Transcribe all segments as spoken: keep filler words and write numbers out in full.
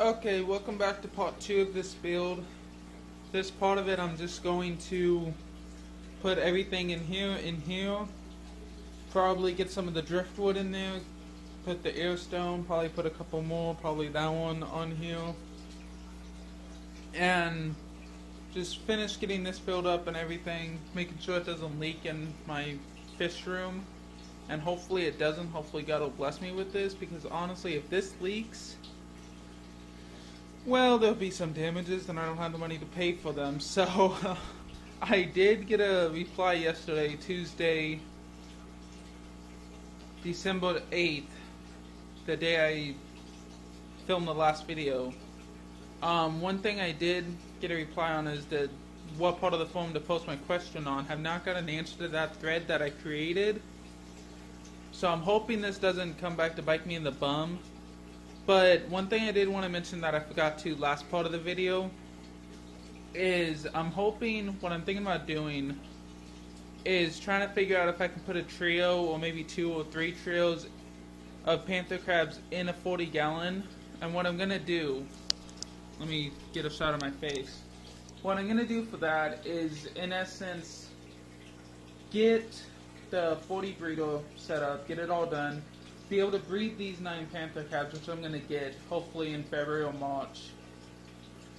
Okay, welcome back to part two of this build. This part of it, I'm just going to put everything in here, in here. Probably get some of the driftwood in there. Put the air stone, probably put a couple more, probably that one on here. And just finish getting this filled up and everything, making sure it doesn't leak in my fish room. And hopefully it doesn't. Hopefully God will bless me with this, because honestly, if this leaks, well, there'll be some damages and I don't have the money to pay for them. So uh, I did get a reply yesterday, Tuesday, December eighth, the day I filmed the last video. Um, one thing I did get a reply on is that what part of the form to post my question on. Have not got an answer to that thread that I created. So I'm hoping this doesn't come back to bite me in the bum. But one thing I did want to mention that I forgot to last part of the video is I'm hoping, what I'm thinking about doing is trying to figure out if I can put a trio or maybe two or three trios of panther crabs in a forty gallon. And what I'm going to do, let me get a shot of my face. What I'm going to do for that is, in essence, get the forty breeder set up, get it all done. Be able to breed these nine panther crabs, which I'm going to get hopefully in February or March.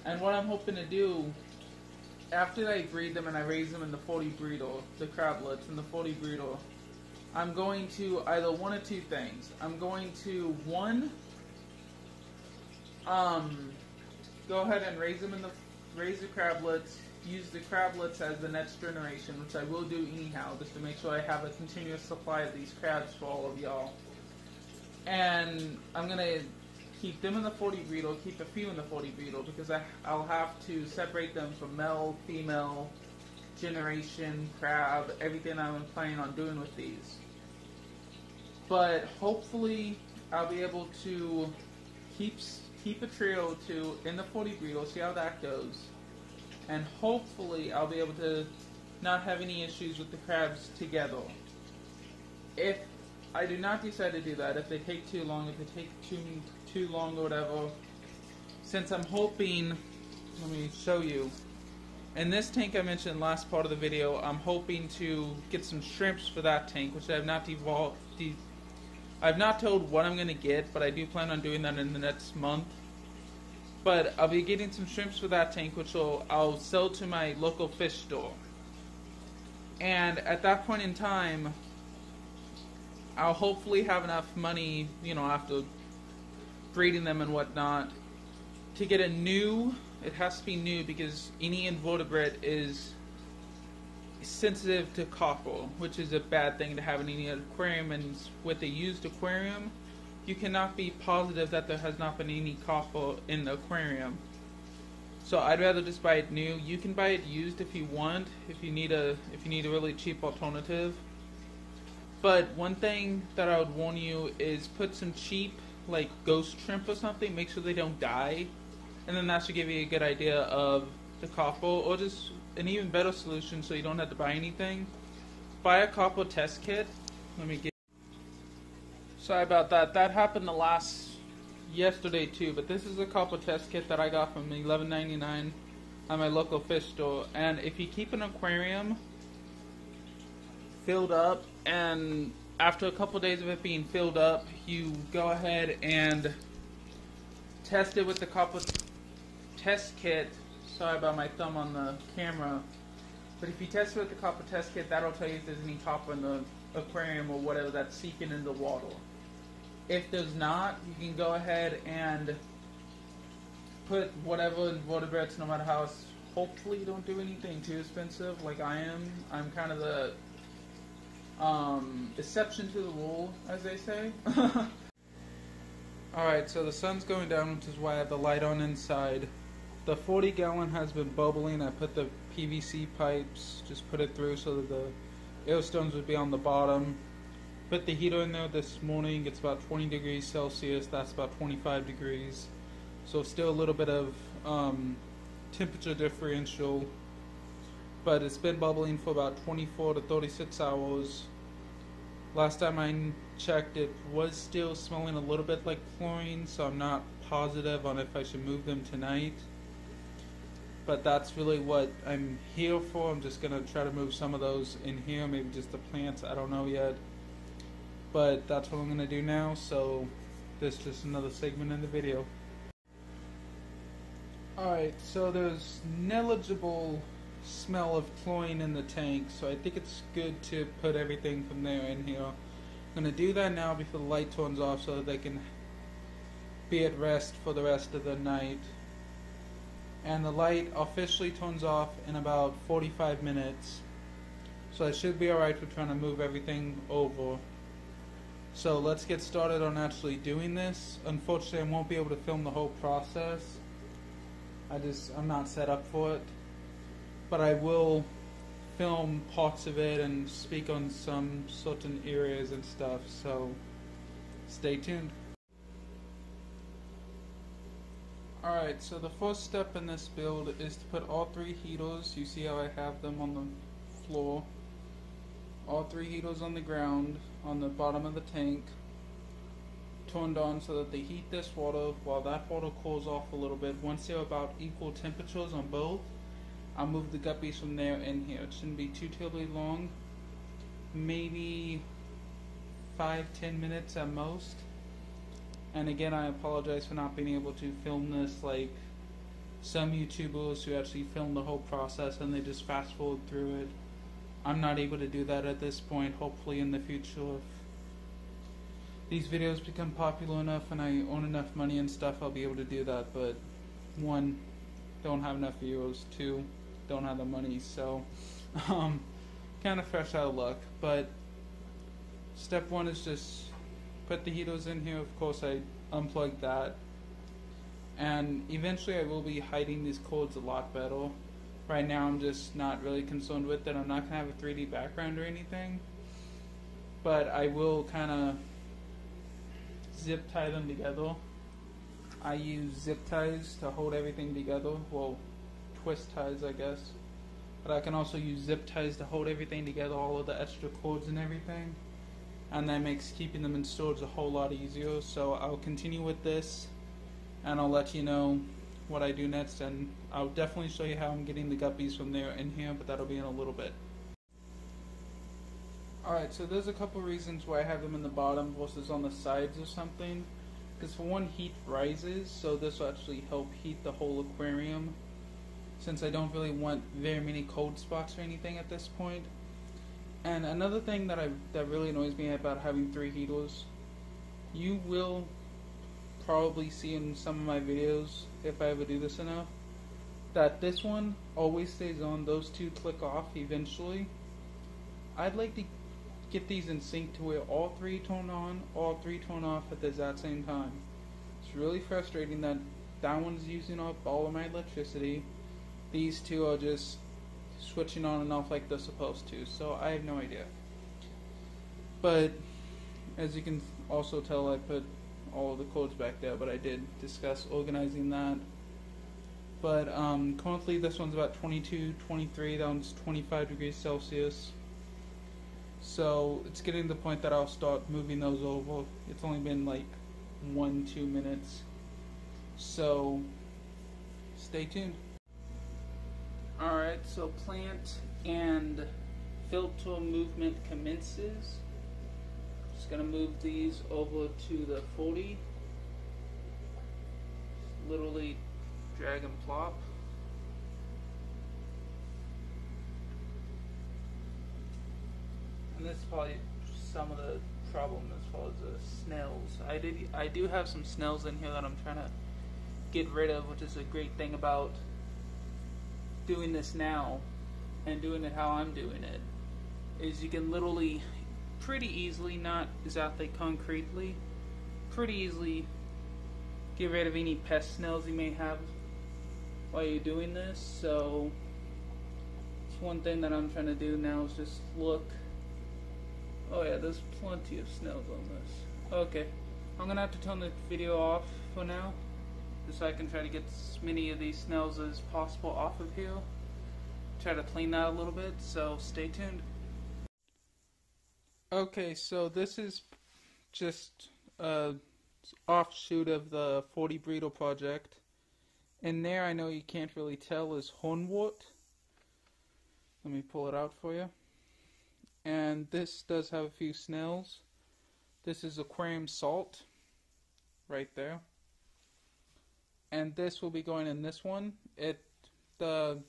And what I'm hoping to do after I breed them and I raise them in the forty breeder, the crablets in the forty breeder, I'm going to either one of two things. I'm going to one, um, go ahead and raise them in the raise the crablets, use the crablets as the next generation, which I will do anyhow, just to make sure I have a continuous supply of these crabs for all of y'all. And I'm going to keep them in the forty breeder, keep a few in the forty breeder, because I, I'll have to separate them from male, female, generation, crab, everything I'm planning on doing with these. But hopefully I'll be able to keep, keep a trio or two in the forty breeder, see how that goes. And hopefully I'll be able to not have any issues with the crabs together. If I do not decide to do that, if they take too long, if they take too too long or whatever, since I'm hoping, let me show you, in this tank I mentioned last part of the video, I'm hoping to get some shrimps for that tank, which I have not devolved, de I've not told what I'm going to get, but I do plan on doing that in the next month. But I'll be getting some shrimps for that tank, which will, I'll sell to my local fish store. And at that point in time, I'll hopefully have enough money, you know, after breeding them and whatnot, to get a new, it has to be new because any invertebrate is sensitive to copper, which is a bad thing to have in any aquarium, and with a used aquarium, you cannot be positive that there has not been any copper in the aquarium. So I'd rather just buy it new. You can buy it used if you want, if you need a, if you need a really cheap alternative. But one thing that I would warn you is put some cheap, like, ghost shrimp or something. Make sure they don't die. And then that should give you a good idea of the copper. Or just an even better solution, so you don't have to buy anything, buy a copper test kit. Let me get... Sorry about that. That happened the last... yesterday, too. But this is a copper test kit that I got from eleven ninety-nine at my local fish store. And if you keep an aquarium filled up, and after a couple days of it being filled up, you go ahead and test it with the copper test kit. Sorry about my thumb on the camera. But if you test it with the copper test kit, that'll tell you if there's any copper in the aquarium or whatever that's seeping in the water. If there's not, you can go ahead and put whatever invertebrates, no matter how, hopefully you don't do anything too expensive like I am. I'm kind of the Um, exception to the rule, as they say. Alright, so the sun's going down, which is why I have the light on inside. The forty gallon has been bubbling. I put the P V C pipes, just put it through so that the air stones would be on the bottom. Put the heater in there this morning. It's about twenty degrees Celsius. That's about twenty-five degrees. So still a little bit of um, temperature differential. But it's been bubbling for about twenty-four to thirty-six hours. Last time I checked, it was still smelling a little bit like chlorine, so I'm not positive on if I should move them tonight. But that's really what I'm here for. I'm just going to try to move some of those in here, maybe just the plants, I don't know yet. But that's what I'm going to do now, so this is just another segment in the video. Alright, so there's negligible smell of chlorine in the tank, so I think it's good to put everything from there in here. I'm going to do that now before the light turns off so that they can be at rest for the rest of the night. And the light officially turns off in about forty-five minutes, so I should be alright for trying to move everything over. So let's get started on actually doing this. Unfortunately, I won't be able to film the whole process. I just, I'm not set up for it. But I will film parts of it and speak on some certain areas and stuff, so stay tuned. Alright, so the first step in this build is to put all three heaters, you see how I have them on the floor, all three heaters on the ground, on the bottom of the tank, turned on so that they heat this water while that water cools off a little bit. Once they're about equal temperatures on both, I'll move the guppies from there in here. It shouldn't be too terribly long, maybe five to ten minutes at most. And again, I apologize for not being able to film this like some YouTubers who actually film the whole process and they just fast forward through it. I'm not able to do that at this point. Hopefully in the future, if these videos become popular enough and I earn enough money and stuff, I'll be able to do that. But one, don't have enough viewers, two, don't have the money, so um, kind of fresh out of luck. But step one is just put the heaters in here. Of course, I unplugged that, and eventually I will be hiding these cords a lot better. Right now I'm just not really concerned with it. I'm not going to have a three D background or anything, but I will kind of zip tie them together. I use zip ties to hold everything together, well, twist ties I guess, but I can also use zip ties to hold everything together, all of the extra cords and everything, and that makes keeping them in storage a whole lot easier. So I'll continue with this and I'll let you know what I do next, and I'll definitely show you how I'm getting the guppies from there in here, but that'll be in a little bit. Alright, so there's a couple reasons why I have them in the bottom versus on the sides or something. Because for one, heat rises, so this will actually help heat the whole aquarium, since I don't really want very many cold spots or anything at this point. And another thing that I that really annoys me about having three heaters, you will probably see in some of my videos, if I ever do this enough, that this one always stays on, those two click off eventually. I'd like to get these in sync to where all three turn on, all three turn off at the exact same time. It's really frustrating that that one's using up all of my electricity. These two are just switching on and off like they're supposed to, so I have no idea. But as you can also tell, I put all the cords back there, but I did discuss organizing that. But um, currently this one's about twenty-two, twenty-three, that one's twenty-five degrees Celsius. So it's getting to the point that I'll start moving those over. It's only been like one, two minutes. So stay tuned. Alright, so plant and filter movement commences. Just gonna move these over to the forty. Literally drag and plop. And this is probably some of the problem as far as the snails. I did I do have some snails in here that I'm trying to get rid of, which is a great thing about doing this now and doing it how I'm doing it, is you can literally pretty easily, not exactly concretely, pretty easily get rid of any pest snails you may have while you're doing this. So it's one thing that I'm trying to do now is just look. Oh yeah, there's plenty of snails on this. Okay, I'm gonna have to turn the video off for now, just so I can try to get as many of these snails as possible off of here. Try to clean that a little bit, so stay tuned. Okay, so this is just an offshoot of the forty Bredel project. And there, I know you can't really tell, is hornwort. Let me pull it out for you. And this does have a few snails. This is aquarium salt, right there. And this will be going in this one. It, the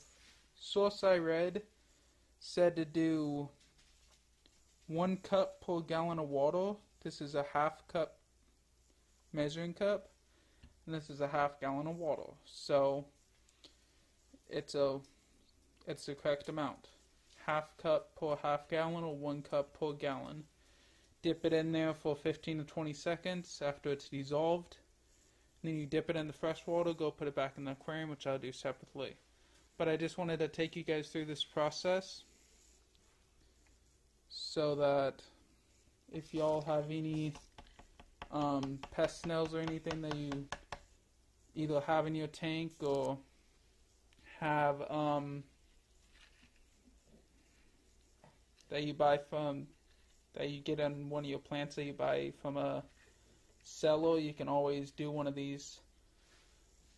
source I read said to do one cup per gallon of water. This is a half cup measuring cup, and this is a half gallon of water, so it's a it's the correct amount. Half cup per half gallon or one cup per gallon. Dip it in there for fifteen to twenty seconds after it's dissolved, and then you dip it in the fresh water, go put it back in the aquarium, which I'll do separately. But I just wanted to take you guys through this process, so that if y'all have any um, pest snails or anything that you either have in your tank or have um, that you buy from, that you get in one of your plants that you buy from a seller, you can always do one of these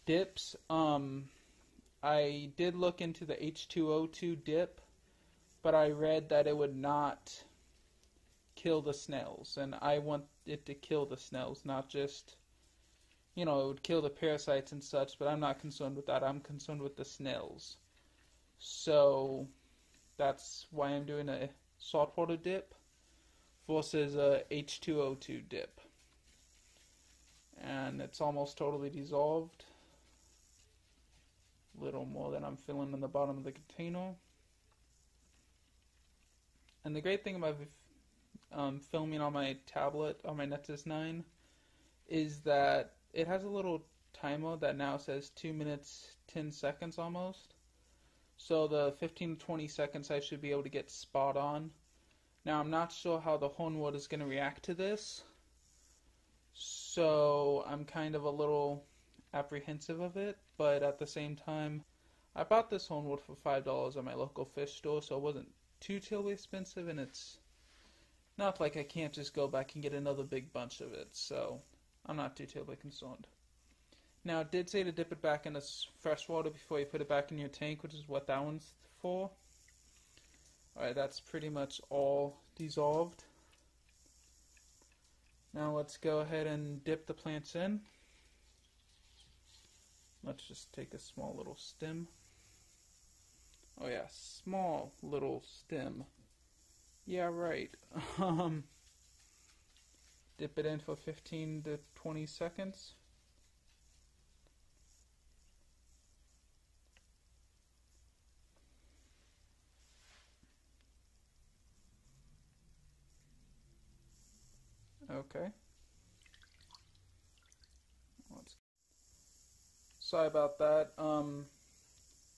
dips. Um, I did look into the H two O two dip, but I read that it would not kill the snails, and I want it to kill the snails, not just, you know, it would kill the parasites and such, but I'm not concerned with that. I'm concerned with the snails. So that's why I'm doing a saltwater dip versus a H two O two dip. And it's almost totally dissolved. A little more than I'm filling in the bottom of the container. And the great thing about um, filming on my tablet, on my Nexus nine, is that it has a little timer that now says two minutes, ten seconds almost. So the fifteen to twenty seconds I should be able to get spot on. Now I'm not sure how the hornwort is going to react to this, so I'm kind of a little apprehensive of it, but at the same time, I bought this hornwort for five dollars at my local fish store, so it wasn't too terribly expensive, and it's not like I can't just go back and get another big bunch of it, so I'm not too terribly concerned. Now, it did say to dip it back into fresh water before you put it back in your tank, which is what that one's for. Alright, that's pretty much all dissolved. Now let's go ahead and dip the plants in. Let's just take a small little stem. Oh yeah, small little stem. Yeah, right. Um, dip it in for fifteen to twenty seconds. Okay. Let's... Sorry about that. Um.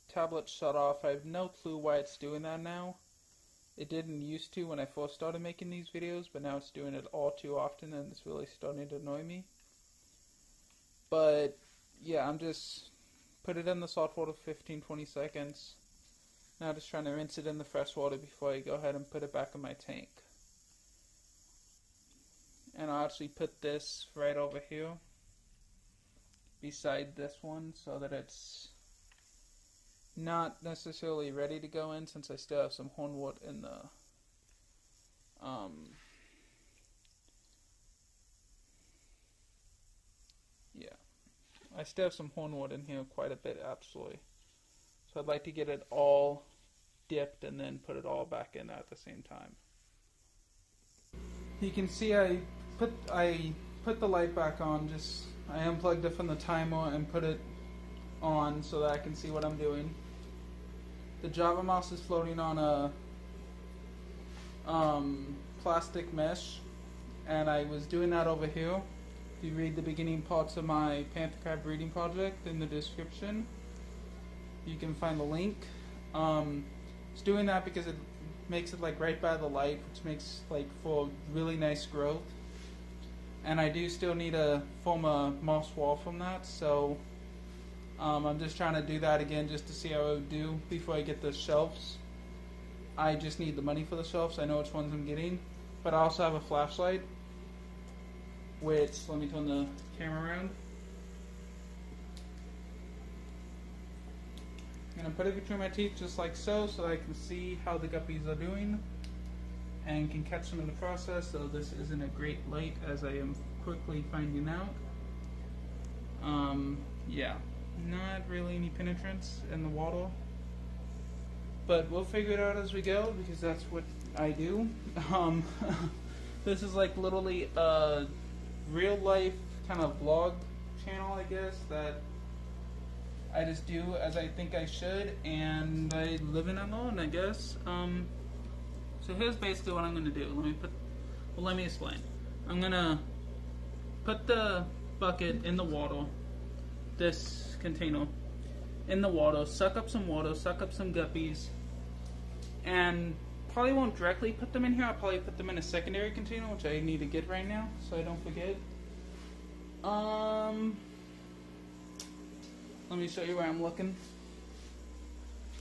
Tablet shut off. I have no clue why it's doing that now. It didn't used to when I first started making these videos, but now it's doing it all too often, and it's really starting to annoy me. But yeah, I'm just put it in the salt water for fifteen to twenty seconds. Now just trying to rinse it in the fresh water before I go ahead and put it back in my tank. And I'll actually put this right over here beside this one so that it's not necessarily ready to go in, since I still have some hornwort in the um yeah I still have some hornwort in here, quite a bit actually, so I'd like to get it all dipped and then put it all back in at the same time. You can see I put I put the light back on. Just I unplugged it from the timer and put it on so that I can see what I'm doing. The Java moss is floating on a um, plastic mesh, and I was doing that over here. If you read the beginning parts of my panther crab breeding project in the description, you can find the link. Um, it's doing that because it makes it like right by the light, which makes like for really nice growth. And I do still need to form a moss wall from that, so Um, I'm just trying to do that again just to see how it would do before I get the shelves. I just need the money for the shelves. I know which ones I'm getting. but I also have a flashlight, which, let me turn the camera around. I'm going to put it between my teeth just like so, so that I can see how the guppies are doing and can catch them in the process, though this isn't a great light, as I am quickly finding out. Um, yeah, not really any penetrance in the water, but we'll figure it out as we go, because that's what I do. Um, this is like literally a real life kind of vlog channel, I guess, that I just do as I think I should, and I live in alone, I guess. Um, so here's basically what I'm gonna do. Let me put, well, let me explain. I'm gonna put the bucket in the water, this container in the water, suck up some water, suck up some guppies, and probably won't directly put them in here. I'll probably put them in a secondary container, which I need to get right now, so I don't forget. Um. Let me show you where I'm looking.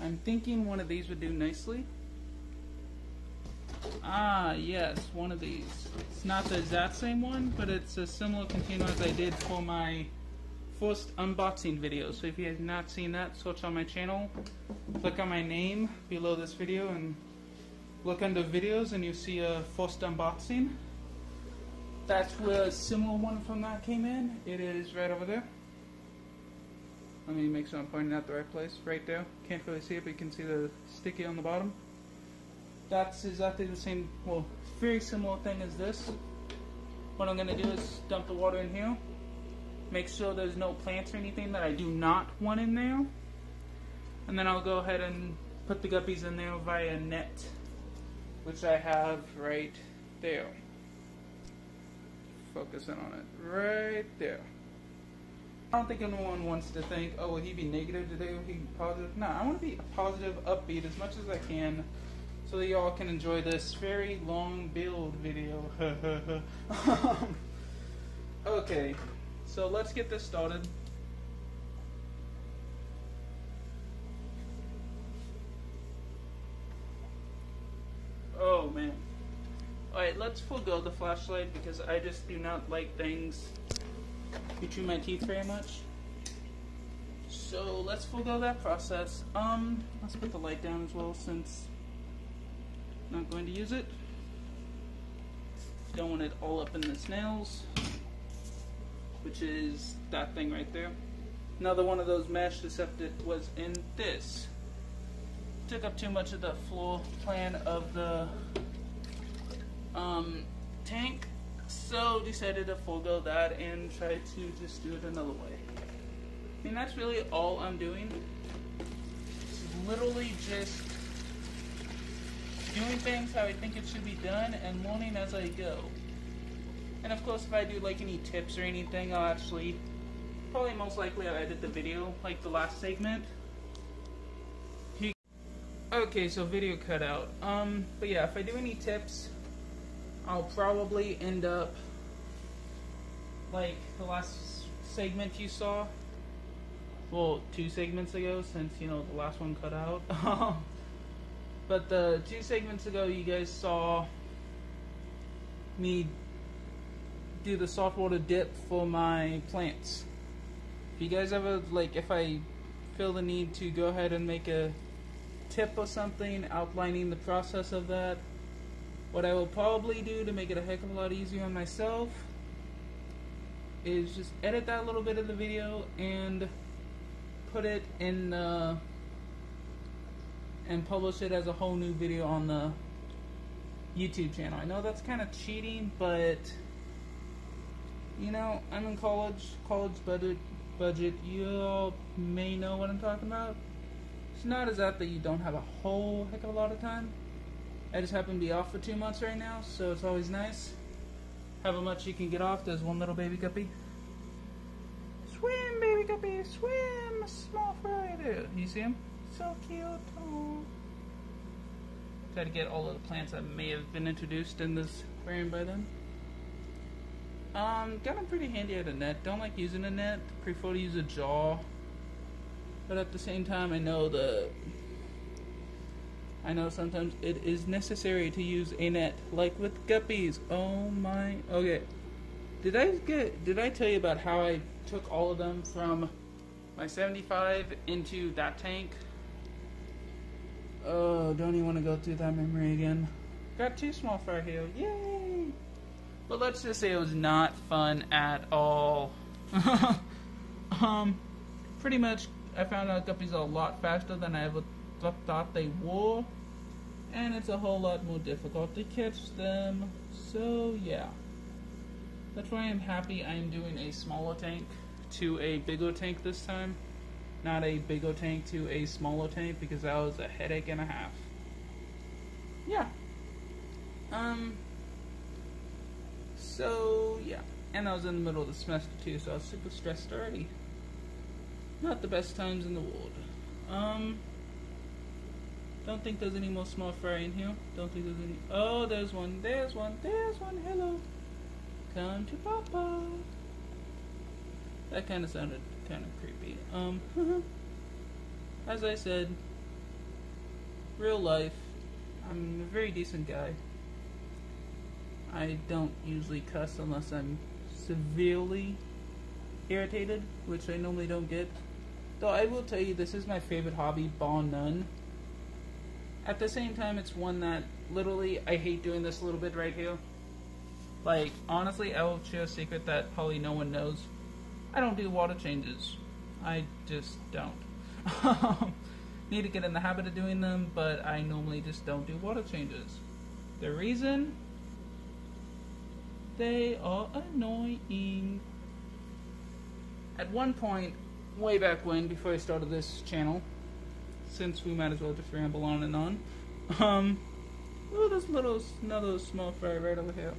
I'm thinking one of these would do nicely. Ah, yes, one of these. It's not the exact same one, but it's a similar container as I did for my first unboxing video. So if you have not seen that, search on my channel, click on my name below this video, and look under videos, and you see a first unboxing. That's where a similar one from that came in. It is right over there. Let me make sure I'm pointing out the right place. Right there. Can't really see it, but you can see the sticky on the bottom. That's exactly the same, well, very similar thing as this. What I'm going to do is dump the water in here. Make sure there's no plants or anything that I do not want in there. And then I'll go ahead and put the guppies in there via net, which I have right there. Focus in on it. Right there. I don't think anyone wants to think, oh, would he be negative today? Would he be positive? No, I want to be positive, upbeat as much as I can, so that y'all can enjoy this very long build video. um, okay, so let's get this started. Oh man. Alright, let's forego the flashlight, because I just do not like things between my teeth very much. So let's forego that process. Um, let's put the light down as well, since I'm not going to use it. Don't want it all up in the snails, which is that thing right there. Another one of those mesh, except it was in this. Took up too much of the floor plan of the um, tank. So decided to forego that and try to just do it another way. I mean, that's really all I'm doing. It's literally just doing things how I think it should be done and learning as I go. And of course, if I do like any tips or anything, I'll actually, probably most likely I'll edit the video, like the last segment. Okay, so video cut out. Um, but yeah, if I do any tips, I'll probably end up like the last segment you saw, well, two segments ago, since, you know, the last one cut out. But the two segments ago you guys saw me do the salt water dip for my plants. If you guys ever, like, if I feel the need to go ahead and make a tip or something outlining the process of that, what I will probably do to make it a heck of a lot easier on myself is just edit that little bit of the video and put it in the, and publish it as a whole new video on the YouTube channel. I know that's kind of cheating, but you know, I'm in college, college budget, budget. You all may know what I'm talking about. It's not as that that you don't have a whole heck of a lot of time. I just happen to be off for two months right now, so it's always nice. However much you can get off. There's one little baby guppy. Swim, baby guppy, swim, small freighter. You see him? So cute. Aww. Try to get all of the plants that may have been introduced in this aquarium by then. Um, got them pretty handy at a net. Don't like using a net. Prefer to use a jaw. But at the same time, I know the, I know sometimes it is necessary to use a net, like with guppies. Oh my, okay. Did I get, did I tell you about how I took all of them from my seventy-five into that tank? Oh, don't even want to go through that memory again. Got two small fry here, yay! But let's just say it was not fun at all. um, pretty much, I found out guppies are a lot faster than I ever thought they were, and it's a whole lot more difficult to catch them, so yeah. That's why I'm happy I'm doing a smaller tank to a bigger tank this time, not a bigger tank to a smaller tank, because that was a headache and a half. Yeah. Um, so yeah, and I was in the middle of the semester too, so I was super stressed already. Not the best times in the world. Um, don't think there's any more small fry in here. Don't think there's any. Oh, there's one, there's one, there's one. Hello. Come to Papa. That kind of sounded kind of creepy. Um, as I said, real life, I'm a very decent guy. I don't usually cuss unless I'm severely irritated, which I normally don't get. Though I will tell you, this is my favorite hobby, bar none. At the same time, it's one that, literally, I hate doing this a little bit right here. Like, honestly, I will share a secret that probably no one knows. I don't do water changes. I just don't. Need to get in the habit of doing them, but I normally just don't do water changes. The reason? They are annoying. At one point, way back when, before I started this channel, since we might as well just ramble on and on, um, oh, there's little, another small fry right over here.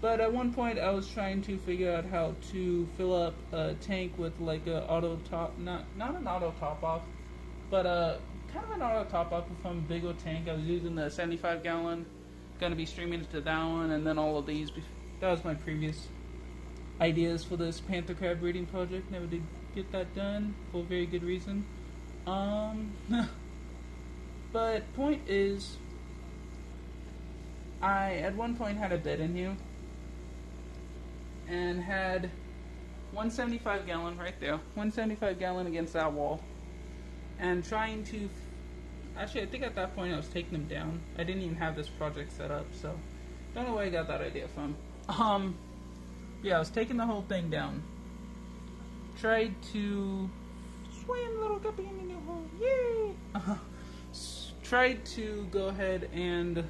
But at one point, I was trying to figure out how to fill up a tank with like a auto top, not not an auto top off, but a kind of an auto top off from a bigger tank. I was using the seventy-five gallon. Gonna be streaming to that one, and then all of these. That was my previous ideas for this panther crab breeding project. Never did get that done for a very good reason. Um, but point is, I at one point had a bed in here and had one seventy-five gallon right there, one seventy-five gallon against that wall, and trying to. Actually, I think at that point I was taking them down. I didn't even have this project set up, so don't know where I got that idea from. Um, yeah, I was taking the whole thing down. Tried to swim, little guppy in the new hole. Yay! Uh, tried to go ahead and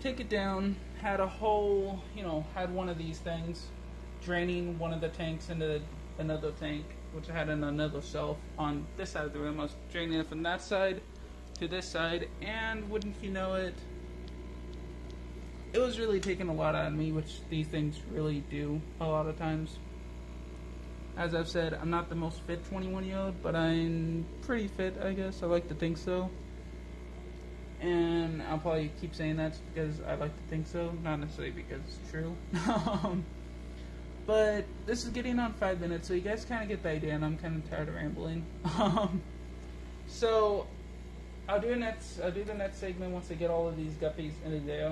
take it down. Had a whole, you know, had one of these things draining one of the tanks into another tank, which I had in another shelf on this side of the room. I was draining it from that side to this side, and wouldn't you know it, it was really taking a lot out of me, which these things really do a lot of times. As I've said, I'm not the most fit twenty-one year old, but I'm pretty fit, I guess. I like to think so. And I'll probably keep saying that because I like to think so, not necessarily because it's true. um, But this is getting on five minutes, so you guys kind of get the idea, and I'm kind of tired of rambling. Um, so I'll do next. I'll do the next segment once I get all of these guppies in a day.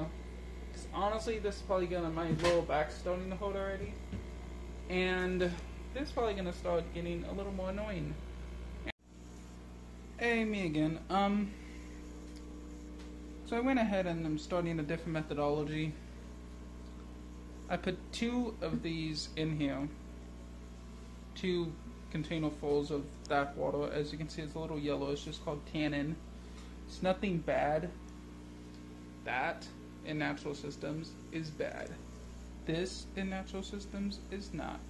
Because honestly, this is probably gonna my lower back starting to hold already, and this is probably gonna start getting a little more annoying. Hey, me again. Um. So I went ahead and I'm starting a different methodology. I put two of these in here, two container fulls of that water. As you can see, it's a little yellow. It's just called tannin. It's nothing bad. That in natural systems is bad. This in natural systems is not.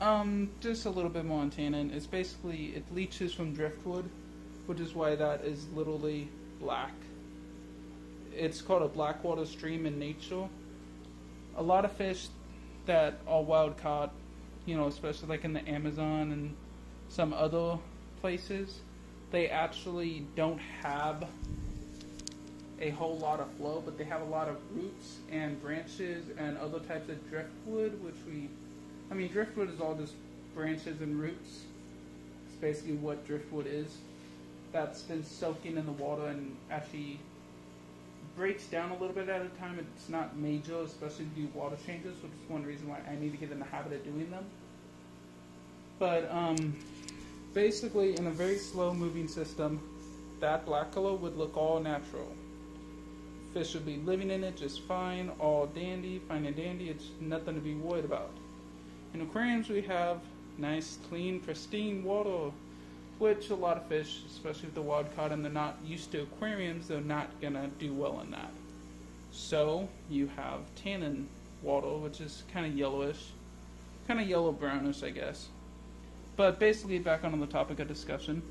Um, just a little bit more on tannin. It's basically, it leaches from driftwood, which is why that is literally black. It's called a black water stream in nature. A lot of fish that are wild caught, you know, especially like in the Amazon and some other places, they actually don't have a whole lot of flow, but they have a lot of roots and branches and other types of driftwood, which we, I mean, driftwood is all just branches and roots. It's basically what driftwood is. that's been soaking in the water and actually breaks down a little bit at a time. It's not major, especially to do water changes, which is one reason why I need to get in the habit of doing them. But um, basically, in a very slow moving system, that black color would look all natural. Fish would be living in it just fine, all dandy, fine and dandy. It's nothing to be worried about. In aquariums, we have nice, clean, pristine water, which a lot of fish, especially if they're wild caught and they're not used to aquariums, they're not going to do well in that. So you have tannin water, which is kind of yellowish, kind of yellow-brownish, I guess. But basically, back on the topic of discussion,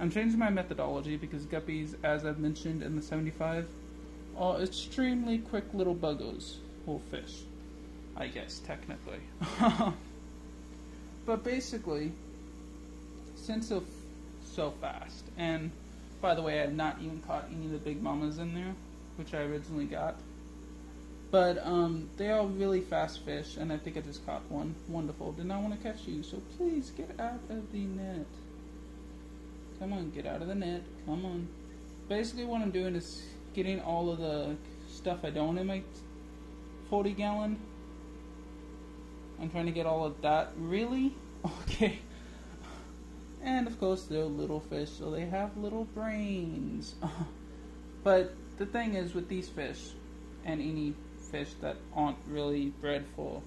I'm changing my methodology because guppies, as I've mentioned in the seventy-five, are extremely quick little buggers, or fish, I guess, technically. But basically, since they're so fast, and by the way, I've not even caught any of the big mamas in there, which I originally got, but um, they are really fast fish, and I think I just caught one. Wonderful. Did not want to catch you, so please get out of the net. Come on, get out of the net. Come on. Basically, what I'm doing is getting all of the stuff I don't in my forty gallon. I'm trying to get all of that. Really? Okay. And of course, they're little fish, so they have little brains. But the thing is, with these fish, and any fish that aren't really bred for,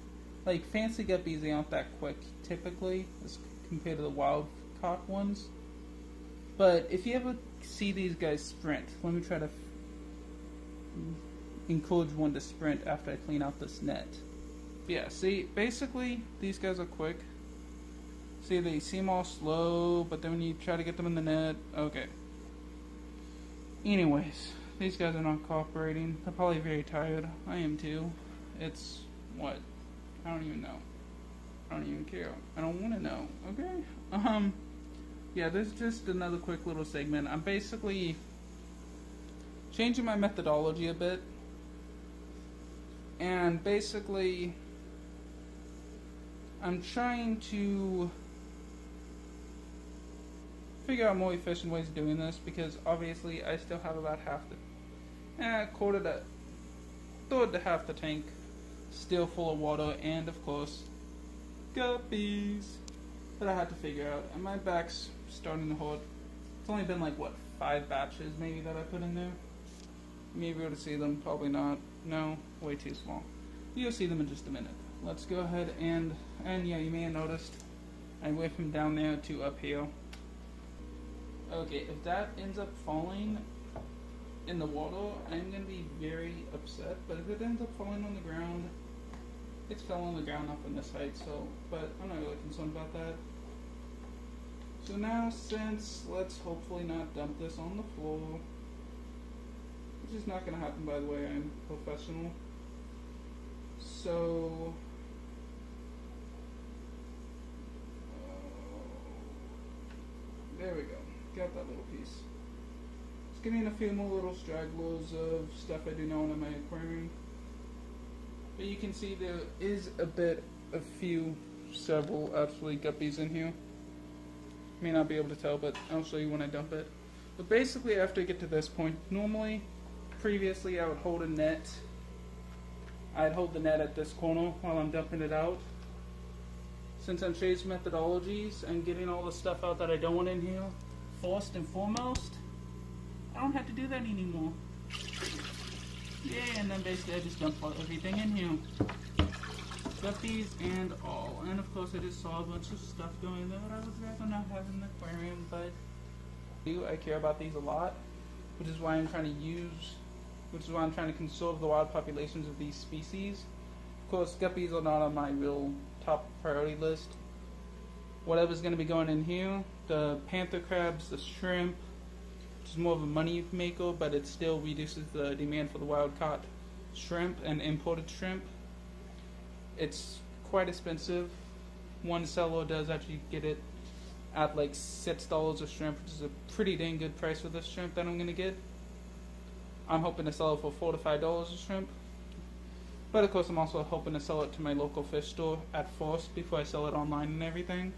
like fancy guppies, they aren't that quick typically, as compared to the wild caught ones. But if you ever see these guys sprint, let me try to f encourage one to sprint after I clean out this net. But yeah, see, basically, these guys are quick. See, they seem all slow, but then when you try to get them in the net, okay. Anyways, these guys are not cooperating. They're probably very tired. I am too. It's, what? I don't even know. I don't even care. I don't want to know, okay? Um, yeah, this is just another quick little segment. I'm basically changing my methodology a bit. And basically, I'm trying to figure out more efficient ways of doing this, because obviously I still have about half the, eh, quarter to, third to half the tank still full of water, and of course, guppies that I had to figure out. And my back's starting to hurt. It's only been like, what, five batches maybe that I put in there? You may be able to see them, probably not. No, way too small. You'll see them in just a minute. Let's go ahead and, and yeah, you may have noticed I went from down there to up here. Okay, if that ends up falling in the water, I'm going to be very upset. But if it ends up falling on the ground, it's fell on the ground up in this height, so, but I'm not really concerned about that. So now, since, let's hopefully not dump this on the floor, which is not going to happen, by the way, I'm professional. So, uh, there we go, got that little piece. Just getting a few more little stragglers of stuff I do know in my aquarium. But you can see there is a bit, a few, several actually guppies in here. May not be able to tell, but I'll show you when I dump it. But basically, after I get to this point, normally, previously I would hold a net. I'd hold the net at this corner while I'm dumping it out. Since I'm changing methodologies and getting all the stuff out that I don't want in here, first and foremost, I don't have to do that anymore. Yeah, and then basically I just dump everything in here. Guppies and all. And of course I just saw a bunch of stuff going there that I would rather not have in the aquarium, but I care about these a lot, which is why I'm trying to use which is why I'm trying to conserve the wild populations of these species. Of course, guppies are not on my real top priority list. Whatever's going to be going in here, the panther crabs, the shrimp, which is more of a money maker, but it still reduces the demand for the wild caught shrimp and imported shrimp. It's quite expensive. One seller does actually get it at like six dollars a shrimp, which is a pretty dang good price for this shrimp that I'm going to get. I'm hoping to sell it for four to five dollars a shrimp, but of course I'm also hoping to sell it to my local fish store at first before I sell it online and everything.